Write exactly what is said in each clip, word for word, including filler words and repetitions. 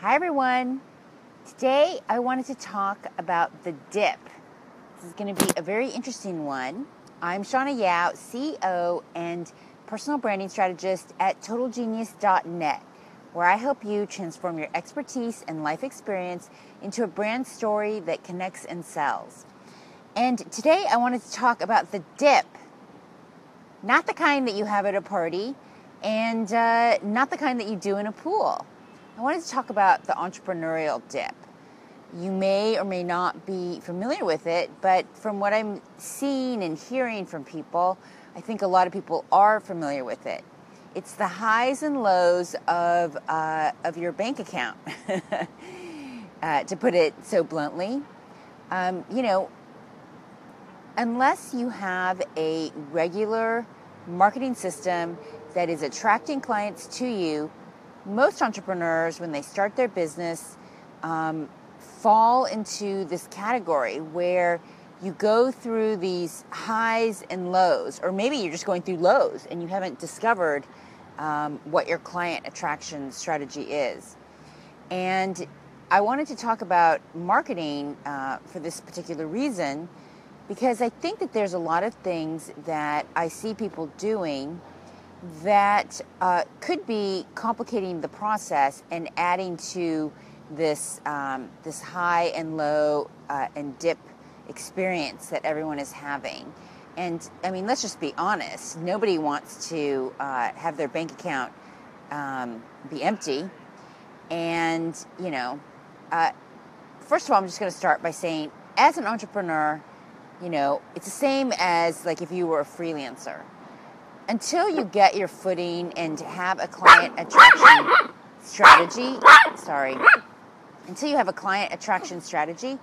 Hi everyone. Today I wanted to talk about the dip. This is going to be a very interesting one. I'm Shawna Yao, C E O and personal branding strategist at Total Genius dot net, where I help you transform your expertise and life experience into a brand story that connects and sells. And today I wanted to talk about the dip. Not the kind that you have at a party and uh, not the kind that you do in a pool. I wanted to talk about the entrepreneurial dip. You may or may not be familiar with it, but from what I'm seeing and hearing from people, I think a lot of people are familiar with it. It's the highs and lows of, uh, of your bank account, uh, to put it so bluntly. Um, you know, unless you have a regular marketing system that is attracting clients to you, most entrepreneurs, when they start their business, um, fall into this category where you go through these highs and lows, or maybe you're just going through lows and you haven't discovered um, what your client attraction strategy is. And I wanted to talk about marketing uh, for this particular reason, because I think that there's a lot of things that I see people doing that uh, could be complicating the process and adding to this um, this high and low uh, and dip experience that everyone is having. And I mean, let's just be honest. Nobody wants to uh, have their bank account um, be empty. And you know, uh, first of all, I'm just going to start by saying, as an entrepreneur, you know, it's the same as like if you were a freelancer. Until you get your footing and have a client attraction strategy, sorry, until you have a client attraction strategy,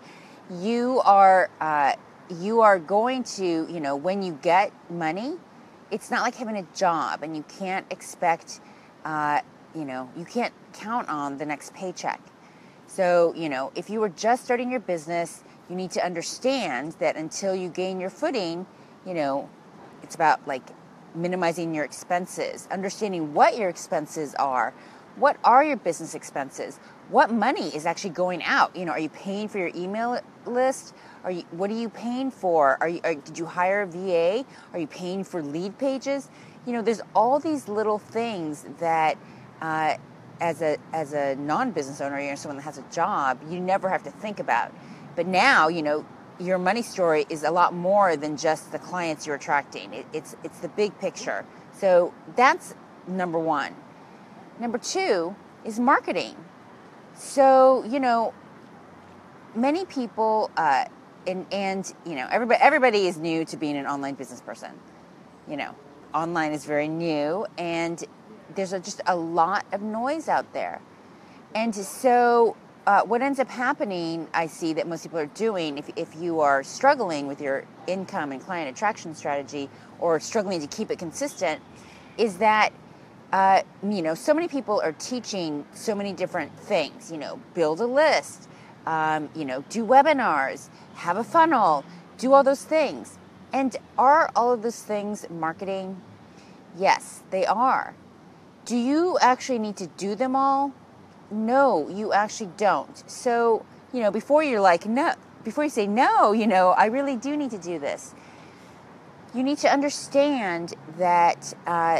you are uh, you are going to, you know, when you get money, it's not like having a job, and you can't expect, uh, you know, you can't count on the next paycheck. So, you know, if you were just starting your business, you need to understand that until you gain your footing, you know, it's about like minimizing your expenses, understanding what your expenses are. What are your business expenses? What money is actually going out? You know, are you paying for your email list? Are you, what are you paying for? Are you, are, did you hire a V A? Are you paying for lead pages? You know, there's all these little things that uh, as a as a non-business owner, you're someone that has a job, you never have to think about. But now, you know, your money story is a lot more than just the clients you're attracting. It, it's it's the big picture. So that's number one. Number two is marketing. So, you know, many people, uh, and, and, you know, everybody, everybody is new to being an online business person. You know, online is very new, and there's a, just a lot of noise out there. And so Uh, what ends up happening, I see that most people are doing, if, if you are struggling with your income and client attraction strategy, or struggling to keep it consistent, is that, uh, you know, so many people are teaching so many different things. You know, build a list, um, you know, do webinars, have a funnel, do all those things. And are all of those things marketing? Yes, they are. Do you actually need to do them all? No, you actually don't. So, you know, before you're like, no, before you say, no, you know, I really do need to do this, you need to understand that uh,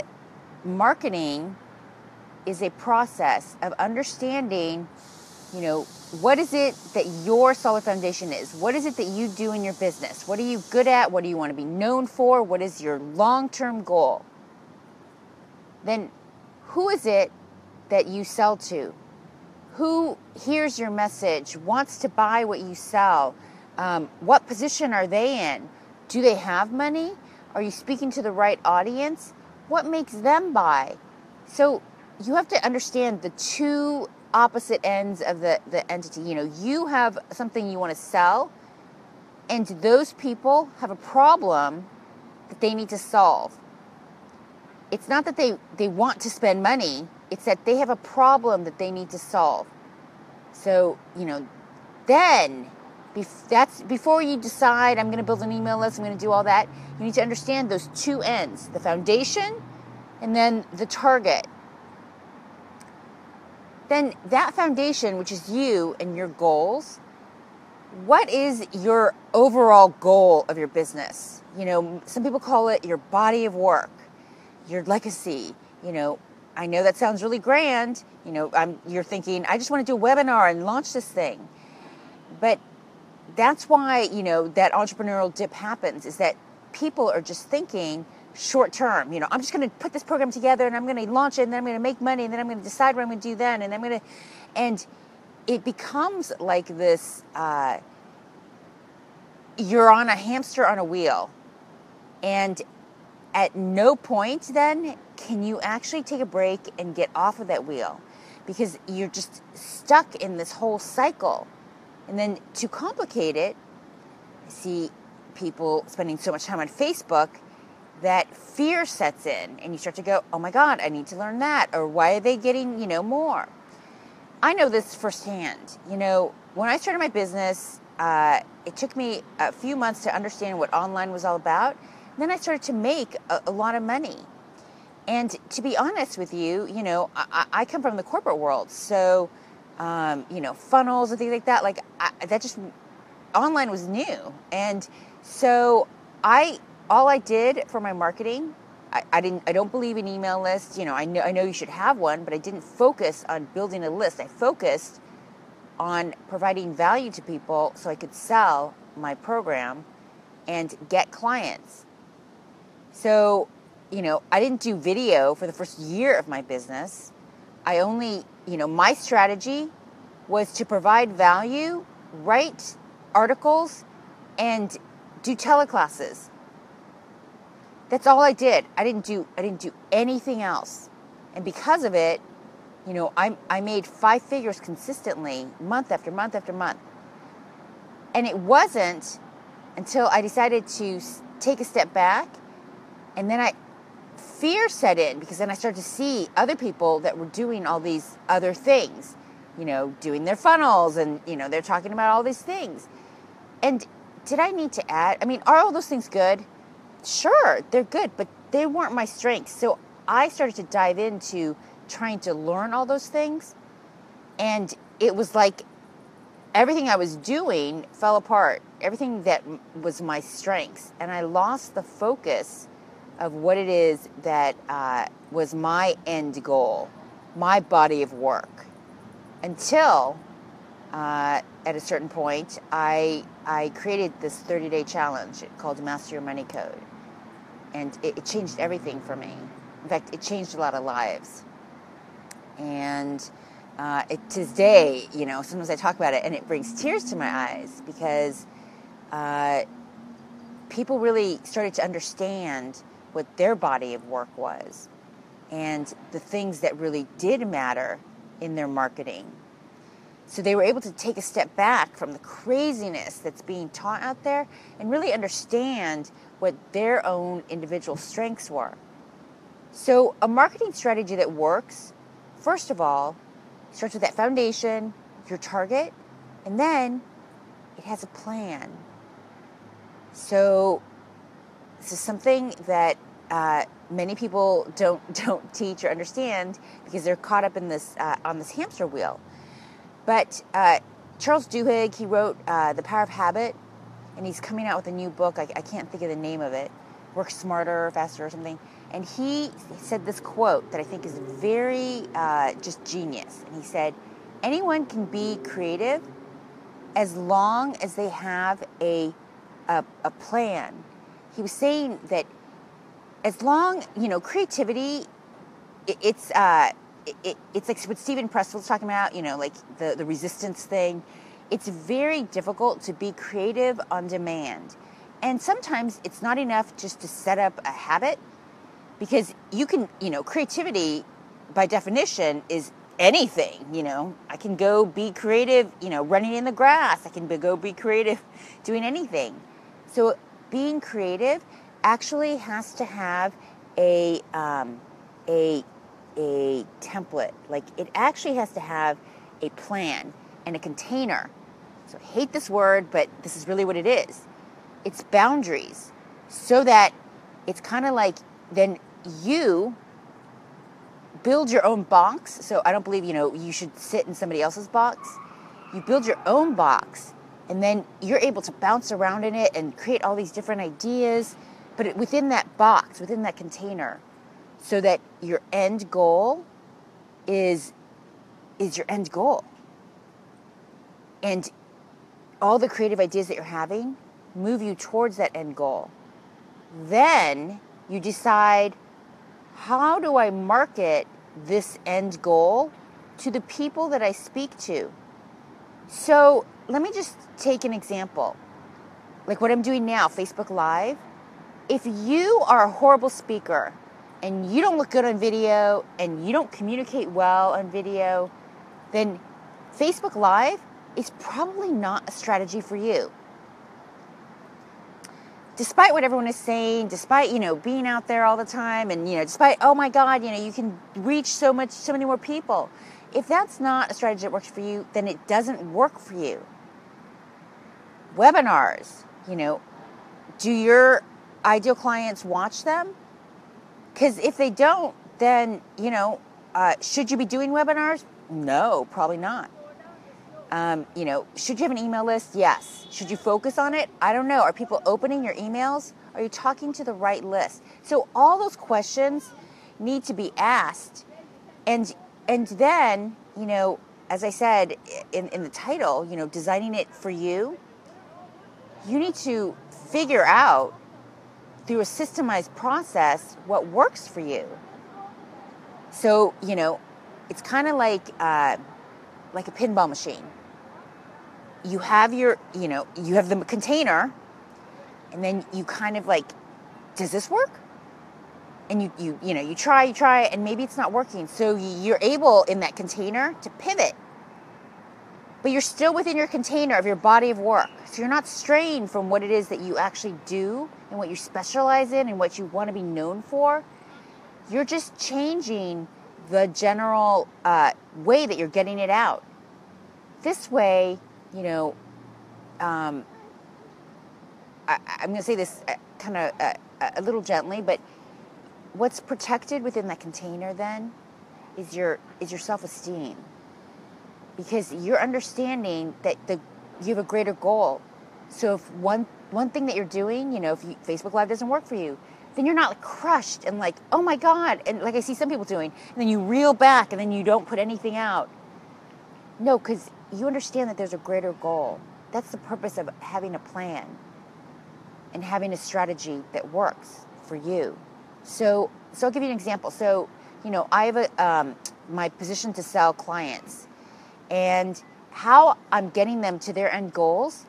marketing is a process of understanding, you know, what is it that your solid foundation is? What is it that you do in your business? What are you good at? What do you want to be known for? What is your long-term goal? Then who is it that you sell to? Who hears your message, wants to buy what you sell? Um, what position are they in? Do they have money? Are you speaking to the right audience? What makes them buy? So you have to understand the two opposite ends of the, the entity. You know, you have something you want to sell, and those people have a problem that they need to solve. It's not that they, they want to spend money. It's that they have a problem that they need to solve. So, you know, then bef- that's before you decide, I'm going to build an email list, I'm going to do all that, you need to understand those two ends, the foundation and then the target. then that foundation, which is you and your goals, what is your overall goal of your business? You know, some people call it your body of work, your legacy. You know, I know that sounds really grand. You know, I'm, you're thinking, I just want to do a webinar and launch this thing. But that's why, you know, that entrepreneurial dip happens, is that people are just thinking short term. You know, I'm just going to put this program together and I'm going to launch it and then I'm going to make money and then I'm going to decide what I'm going to do then and I'm going to, and it becomes like this, uh, you're on a hamster on a wheel, and at no point then can you actually take a break and get off of that wheel, because you're just stuck in this whole cycle. And then to complicate it, I see people spending so much time on Facebook that fear sets in and you start to go, oh my God, I need to learn that. Or why are they getting, you know, more? I know this firsthand. You know, when I started my business, uh, it took me a few months to understand what online was all about. And then I started to make a, a lot of money. And to be honest with you, you know, I, I come from the corporate world. So, um, you know, funnels and things like that, like I, that just, online was new. And so I, all I did for my marketing, I, I didn't. I don't believe in email lists. You know, I know I know you should have one, but I didn't focus on building a list. I focused on providing value to people so I could sell my program and get clients. So, you know, I didn't do video for the first year of my business. I only, you know, my strategy was to provide value, write articles, and do teleclasses. That's all I did. I didn't do I didn't do anything else. And because of it, you know, I I made five figures consistently month after month after month. And it wasn't until I decided to take a step back, and then I fear set in, because then I started to see other people that were doing all these other things, you know, doing their funnels and, you know, they're talking about all these things. And did I need to add? I mean, are all those things good? Sure, they're good, but they weren't my strengths. So I started to dive into trying to learn all those things. And it was like everything I was doing fell apart, everything that was my strengths. And I lost the focus of what it is that uh, was my end goal, my body of work, until uh, at a certain point, I I created this thirty-day challenge called Master Your Money Code. And it, it changed everything for me. In fact, it changed a lot of lives. And uh, it, to this day, you know, sometimes I talk about it and it brings tears to my eyes, because uh, people really started to understand what their body of work was and the things that really did matter in their marketing. So they were able to take a step back from the craziness that's being taught out there and really understand what their own individual strengths were. So a marketing strategy that works, first of all, starts with that foundation, your target, and then it has a plan. So this is something that uh, many people don't don't teach or understand, because they're caught up in this uh, on this hamster wheel. But uh, Charles Duhigg, he wrote uh, The Power of Habit, and he's coming out with a new book. I, I can't think of the name of it. Work Smarter, Faster, or something. And he said this quote that I think is very uh, just genius. And he said, anyone can be creative as long as they have a, a, a plan. He was saying that as long, you know, creativity, it, it's... Uh, It, it, it's like what Stephen Pressfield was talking about, you know, like the, the resistance thing. It's very difficult to be creative on demand. And sometimes it's not enough just to set up a habit, because you can, you know, creativity by definition is anything, you know. I can go be creative, you know, running in the grass. I can go be creative doing anything. So being creative actually has to have a, um, a, a template. Like, it actually has to have a plan and a container. So I hate this word, but this is really what it is. It's boundaries, so that it's kind of like then you build your own box. So I don't believe, you know, you should sit in somebody else's box. You build your own box, and then you're able to bounce around in it and create all these different ideas, but within that box, within that container, so that your end goal is is your end goal. And all the creative ideas that you're having move you towards that end goal. Then you decide, how do I market this end goal to the people that I speak to? So let me just take an example. Like what I'm doing now, Facebook Live. If you are a horrible speaker and you don't look good on video and you don't communicate well on video, then Facebook Live is probably not a strategy for you. Despite what everyone is saying, despite, you know, being out there all the time, and, you know, despite, oh my God, you know, you can reach so much, so many more people. If that's not a strategy that works for you, then it doesn't work for you. Webinars, you know, do your ideal clients watch them? Because if they don't, then, you know, uh, should you be doing webinars? No, probably not. Um, you know, should you have an email list? Yes. Should you focus on it? I don't know. Are people opening your emails? Are you talking to the right list? So all those questions need to be asked. And and then, you know, as I said in, in the title, you know, designing it for you, you need to figure out through a systemized process what works for you. So, you know, it's kind of like uh, like a pinball machine. You have your, you know, you have the container, and then you kind of like, does this work? And you, you, you know, you try, you try, and maybe it's not working. So you're able in that container to pivot, but you're still within your container of your body of work. So you're not straying from what it is that you actually do and what you specialize in and what you want to be known for. You're just changing the general uh, way that you're getting it out. This way, you know, um, I, I'm going to say this kind of uh, a little gently, but what's protected within that container then is your is your self-esteem, because you're understanding that the you have a greater goal. So if one one thing that you're doing, you know, if you, Facebook Live doesn't work for you, then you're not like crushed and like, oh my God, and like I see some people doing, and then you reel back and then you don't put anything out. No, because you understand that there's a greater goal. That's the purpose of having a plan and having a strategy that works for you. So, so I'll give you an example. So, you know, I have a, um, my position to sell clients, and how I'm getting them to their end goals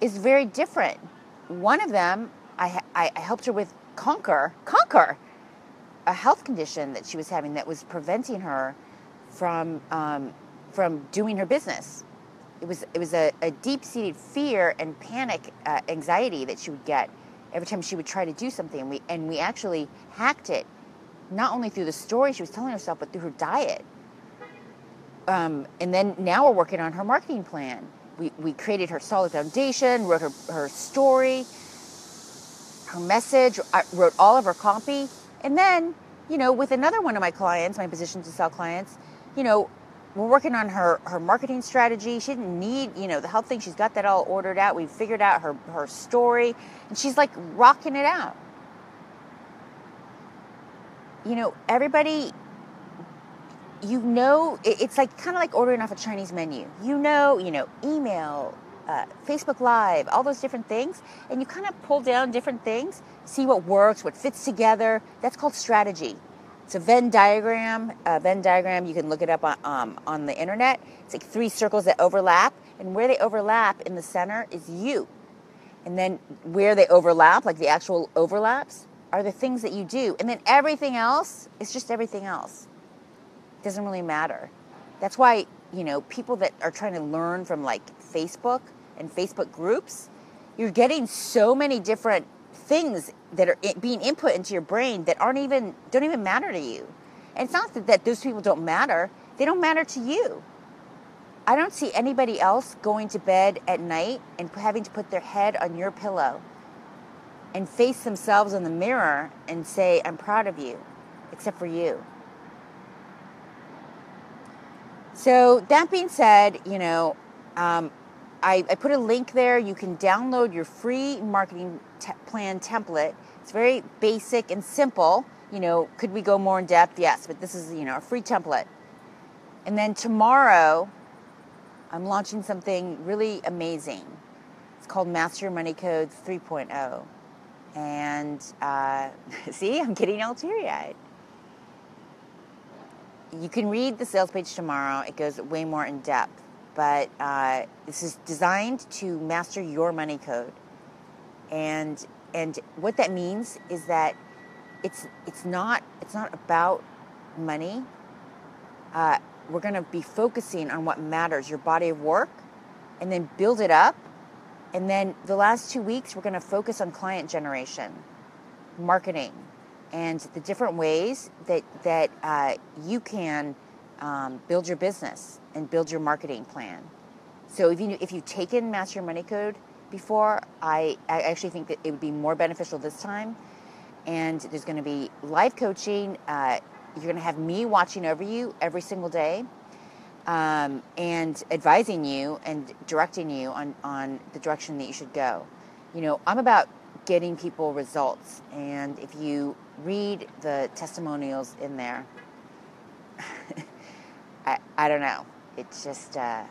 is very different. One of them, I, I helped her with conquer, conquer a health condition that she was having that was preventing her from um, from doing her business. It was it was a, a deep-seated fear and panic, uh, anxiety that she would get every time she would try to do something, and we, and we actually hacked it, not only through the story she was telling herself, but through her diet. Um, and then now we're working on her marketing plan. We, we created her solid foundation, wrote her, her story, her message, I wrote all of her copy. And then, you know, with another one of my clients, my position to sell clients, you know, we're working on her, her marketing strategy. She didn't need, you know, the health thing. She's got that all ordered out. We figured out her, her story, and she's like rocking it out. You know, everybody, you know, it's like kind of like ordering off a Chinese menu. You know, you know, email, uh, Facebook Live, all those different things. And you kind of pull down different things, see what works, what fits together. That's called strategy. It's a Venn diagram. A Venn diagram, you can look it up on, um, on the internet. It's like three circles that overlap. And where they overlap in the center is you. And then where they overlap, like the actual overlaps, are the things that you do. And then everything else is just everything else. It doesn't really matter. That's why, you know, people that are trying to learn from like Facebook and Facebook groups, you're getting so many different things that are being input into your brain that aren't even, don't even matter to you. And it's not that, that those people don't matter. They don't matter to you. I don't see anybody else going to bed at night and having to put their head on your pillow and face themselves in the mirror and say, I'm proud of you, except for you. So that being said, you know, um, I, I put a link there. You can download your free marketing te- plan template. It's very basic and simple. You know, could we go more in depth? Yes, but this is, you know, a free template. And then tomorrow, I'm launching something really amazing. It's called Master Your Money Codes three point oh. And uh, see, I'm getting all teary-eyed. You can read the sales page tomorrow. It goes way more in depth. But uh, this is designed to master your money code. And and what that means is that it's it's not it's not about money. Uh, we're going to be focusing on what matters, your body of work, and then build it up. And then the last two weeks, we're going to focus on client generation, marketing, and the different ways that, that uh, you can um, build your business and build your marketing plan. So if, you, if you've taken Master Your Money Code before, I, I actually think that it would be more beneficial this time. And there's going to be live coaching. Uh, you're going to have me watching over you every single day. Um, and advising you and directing you on, on the direction that you should go. You know, I'm about getting people results. And if you read the testimonials in there, I, I don't know. It just uh,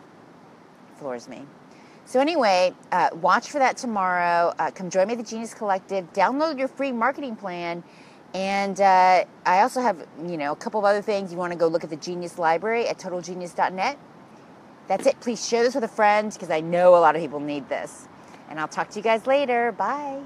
floors me. So anyway, uh, watch for that tomorrow. Uh, come join me at the Genius Collective. Download your free marketing plan. And uh, I also have, you know, a couple of other things. You want to go look at the Genius Library at Total Genius dot net. That's it. Please share this with a friend because I know a lot of people need this. And I'll talk to you guys later. Bye.